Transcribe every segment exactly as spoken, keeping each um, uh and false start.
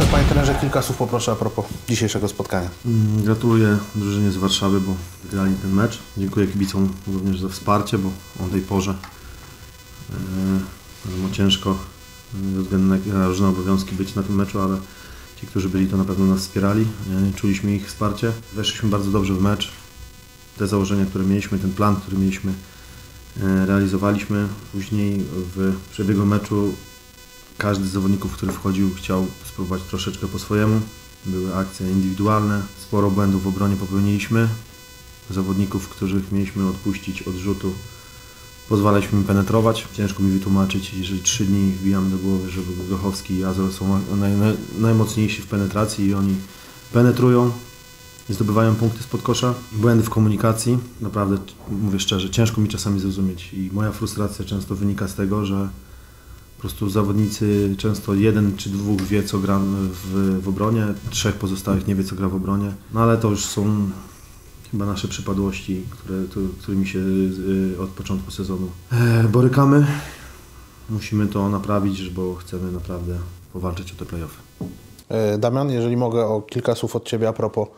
To panie trenerze, kilka słów poproszę a propos dzisiejszego spotkania. Gratuluję drużynie z Warszawy, bo wygrali ten mecz. Dziękuję kibicom również za wsparcie, bo o tej porze yy, ciężko ze względu na różne obowiązki być na tym meczu, ale ci, którzy byli, to na pewno nas wspierali. Yy, czuliśmy ich wsparcie. Weszliśmy bardzo dobrze w mecz. Te założenia, które mieliśmy, ten plan, który mieliśmy, yy, realizowaliśmy. Później w przebiegu meczu każdy z zawodników, który wchodził, chciał spróbować troszeczkę po swojemu. Były akcje indywidualne, sporo błędów w obronie popełniliśmy. Zawodników, których mieliśmy odpuścić od rzutu, pozwalaliśmy im penetrować. Ciężko mi wytłumaczyć, jeżeli trzy dni wbijamy do głowy, że Grochowski i Azor są naj, naj, najmocniejsi w penetracji i oni penetrują, zdobywają punkty spod kosza. Błędy w komunikacji, naprawdę mówię szczerze, ciężko mi czasami zrozumieć i moja frustracja często wynika z tego, że po prostu zawodnicy, często jeden czy dwóch wie, co gra w, w obronie, trzech pozostałych nie wie, co gra w obronie. No ale to już są chyba nasze przypadłości, które, to, którymi się od początku sezonu borykamy. Musimy to naprawić, bo chcemy naprawdę powalczyć o te play-offy. Damian, jeżeli mogę, o kilka słów od Ciebie a propos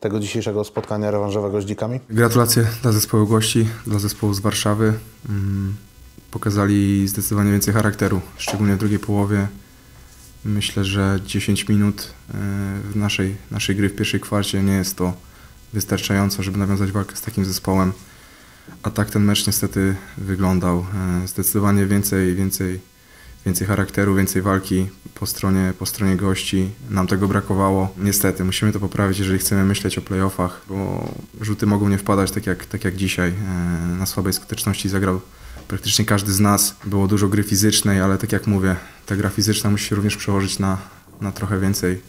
tego dzisiejszego spotkania rewanżowego z Dzikami. Gratulacje dla zespołu gości, dla zespołu z Warszawy. Mm. Pokazali zdecydowanie więcej charakteru, szczególnie w drugiej połowie. Myślę, że dziesięć minut w naszej, naszej gry w pierwszej kwarcie nie jest to wystarczająco, żeby nawiązać walkę z takim zespołem. A tak ten mecz niestety wyglądał. Zdecydowanie więcej, więcej, więcej charakteru, więcej walki po stronie, po stronie gości. Nam tego brakowało. Niestety, musimy to poprawić, jeżeli chcemy myśleć o play-offach, bo rzuty mogą nie wpadać tak jak, tak jak dzisiaj. Na słabej skuteczności zagrał praktycznie każdy z nas. Było dużo gry fizycznej, ale tak jak mówię, ta gra fizyczna musi się również przełożyć na, na trochę więcej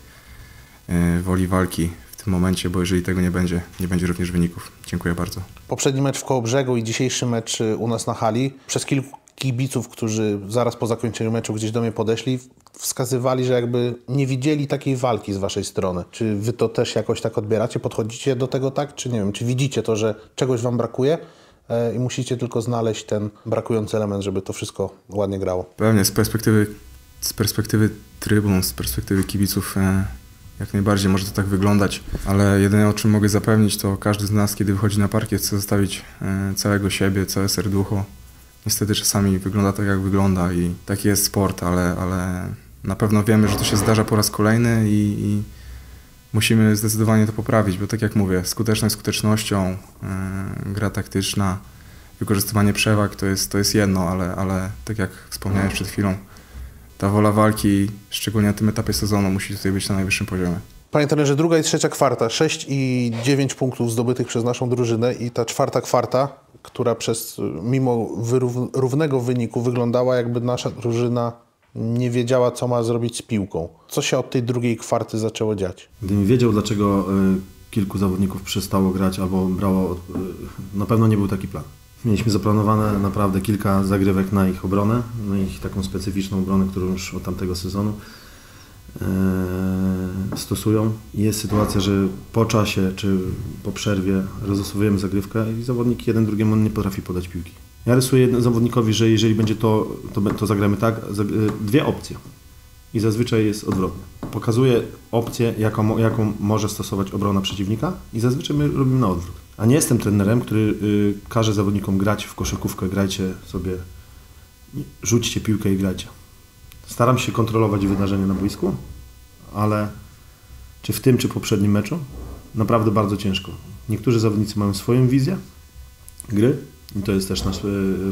woli walki w tym momencie, bo jeżeli tego nie będzie, nie będzie również wyników. Dziękuję bardzo. Poprzedni mecz w Kołobrzegu i dzisiejszy mecz u nas na hali. Przez kilku kibiców, którzy zaraz po zakończeniu meczu gdzieś do mnie podeszli, wskazywali, że jakby nie widzieli takiej walki z waszej strony. Czy wy to też jakoś tak odbieracie? Podchodzicie do tego tak? Czy nie wiem, czy widzicie to, że czegoś wam brakuje? I musicie tylko znaleźć ten brakujący element, żeby to wszystko ładnie grało. Pewnie, z perspektywy, z perspektywy trybun, z perspektywy kibiców jak najbardziej może to tak wyglądać, ale jedyne, o czym mogę zapewnić, to każdy z nas, kiedy wychodzi na parkiet, chce zostawić całego siebie, całe serducho. Niestety czasami wygląda tak, jak wygląda i taki jest sport, ale, ale na pewno wiemy, że to się zdarza po raz kolejny i, i musimy zdecydowanie to poprawić, bo tak jak mówię, skuteczność skutecznością, yy, gra taktyczna, wykorzystywanie przewag to jest, to jest jedno, ale, ale tak jak wspomniałem przed chwilą, ta wola walki, szczególnie na tym etapie sezonu, musi tutaj być na najwyższym poziomie. Panie trenerze, druga i trzecia kwarta, sześć i dziewięć punktów zdobytych przez naszą drużynę i ta czwarta kwarta, która przez mimo równego wyniku wyglądała, jakby nasza drużyna nie wiedziała, co ma zrobić z piłką. Co się od tej drugiej kwarty zaczęło dziać? Gdybym wiedział, dlaczego kilku zawodników przestało grać albo brało, na pewno nie był taki plan. Mieliśmy zaplanowane naprawdę kilka zagrywek na ich obronę, na ich taką specyficzną obronę, którą już od tamtego sezonu stosują. Jest sytuacja, że po czasie czy po przerwie rozosłujemy zagrywkę i zawodnik jeden drugiemu nie potrafi podać piłki. Ja rysuję zawodnikowi, że jeżeli będzie to, to, to zagramy tak, dwie opcje i zazwyczaj jest odwrotnie. Pokazuję opcję, jaką, jaką może stosować obrona przeciwnika i zazwyczaj my robimy na odwrót. A nie jestem trenerem, który yy, każe zawodnikom grać w koszykówkę, grajcie sobie, rzućcie piłkę i grajcie. Staram się kontrolować wydarzenie na boisku, ale czy w tym, czy poprzednim meczu, naprawdę bardzo ciężko. Niektórzy zawodnicy mają swoją wizję gry, i to jest też nasz,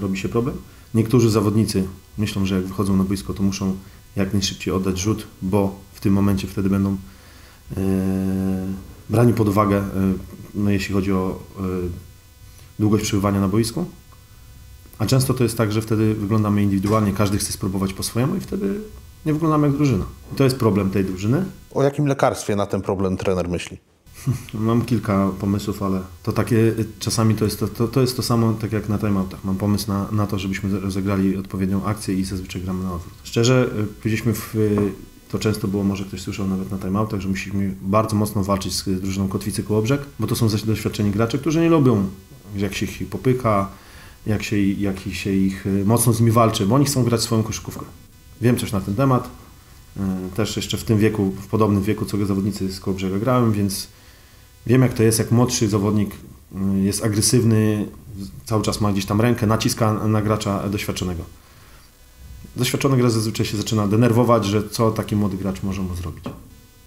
robi się problem. Niektórzy zawodnicy myślą, że jak wychodzą na boisko, to muszą jak najszybciej oddać rzut, bo w tym momencie wtedy będą e, brani pod uwagę, e, no jeśli chodzi o e, długość przebywania na boisku. A często to jest tak, że wtedy wyglądamy indywidualnie, każdy chce spróbować po swojemu i wtedy nie wyglądamy jak drużyna. I to jest problem tej drużyny. O jakim lekarstwie na ten problem trener myśli? Mam kilka pomysłów, ale to takie czasami to jest to, to, to, jest to samo tak jak na timeoutach. Mam pomysł na, na to, żebyśmy rozegrali odpowiednią akcję i zazwyczaj gramy na odwrót. Szczerze, byliśmy w, to często było, może ktoś słyszał nawet na timeoutach, że musimy bardzo mocno walczyć z drużyną Kotwicy Kołobrzeg, bo to są doświadczeni gracze, którzy nie lubią, jak się ich popyka, jak się, jak się ich mocno z nimi walczy, bo oni chcą grać swoją koszykówkę. Wiem coś na ten temat, Też jeszcze w tym wieku, w podobnym wieku, co zawodnicy z Kołobrzega grałem, więc wiem, jak to jest, jak młodszy zawodnik jest agresywny, cały czas ma gdzieś tam rękę, naciska na gracza doświadczonego. Doświadczony gracz zazwyczaj się zaczyna denerwować, że co taki młody gracz może mu zrobić.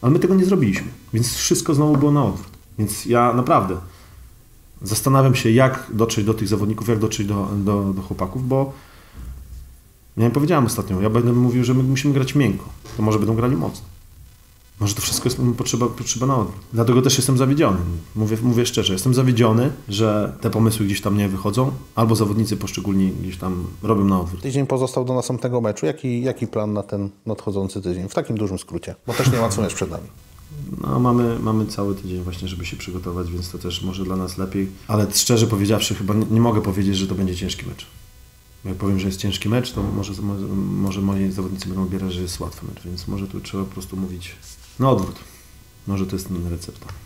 Ale my tego nie zrobiliśmy, więc wszystko znowu było na odwrót. Więc ja naprawdę zastanawiam się, jak dotrzeć do tych zawodników, jak dotrzeć do, do, do chłopaków, bo ja im powiedziałem ostatnio, ja będę mówił, że my musimy grać miękko, to może będą grali mocno. Może to wszystko jest potrzeba, potrzeba na odwrót. Dlatego też jestem zawiedziony. Mówię, mówię szczerze, jestem zawiedziony, że te pomysły gdzieś tam nie wychodzą, albo zawodnicy poszczególni gdzieś tam robią na odwrót. Tydzień pozostał do następnego meczu. Jaki, jaki plan na ten nadchodzący tydzień? W takim dużym skrócie, bo też nie ma co mieć przed nami. No, mamy, mamy cały tydzień właśnie, żeby się przygotować, więc to też może dla nas lepiej. Ale szczerze powiedziawszy, chyba nie, nie mogę powiedzieć, że to będzie ciężki mecz. Jak powiem, że jest ciężki mecz, to może, może moi zawodnicy będą odbierać, że jest łatwy mecz, więc może tu trzeba po prostu mówić na odwrót. Może to jest ten recepta.